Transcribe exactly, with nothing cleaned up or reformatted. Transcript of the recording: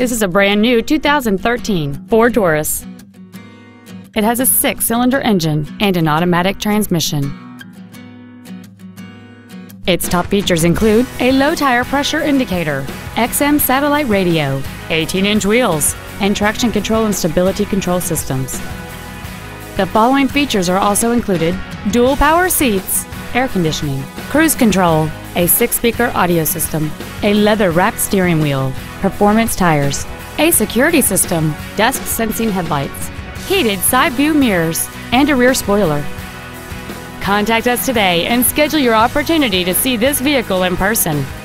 This is a brand new two thousand thirteen Ford Taurus. It has a six-cylinder engine and an automatic transmission. Its top features include a low tire pressure indicator, X M satellite radio, eighteen inch wheels, and traction control and stability control systems. The following features are also included: dual power seats, air conditioning, cruise control, a six-speaker audio system, a leather-wrapped steering wheel, performance tires, a security system, dusk-sensing headlights, heated side-view mirrors, and a rear spoiler. Contact us today and schedule your opportunity to see this vehicle in person.